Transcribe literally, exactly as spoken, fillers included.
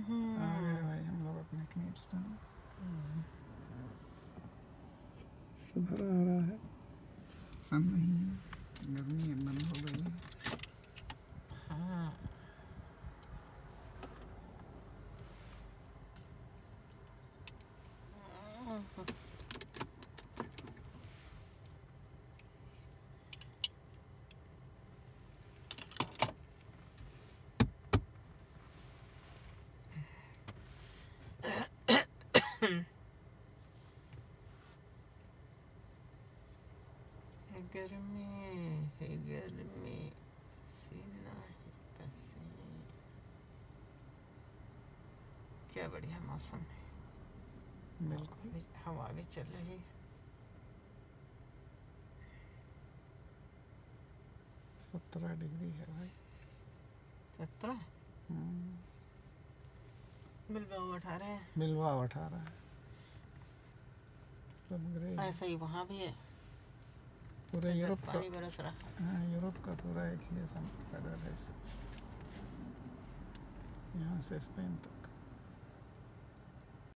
आ गए भाई हम लोग अपने क्निप्स पे। सब हरा हरा है, सन नहीं है, गर्मी बंद हो गई है। हाँ गर्मी है, गर्मी सीना है पसीना। क्या बढ़िया मौसम है, बिल्कुल हवा भी चल रही है, सत्रह डिग्री है भाई। सत्रह बिलवा अठारह है, बिलवा अठारह है। ऐसा ही वहाँ भी है, पूरा यूरोप का बरस रहा। हाँ यूरोप का पूरा एक ही ऐसा कदर है। यहाँ से स्पेन तक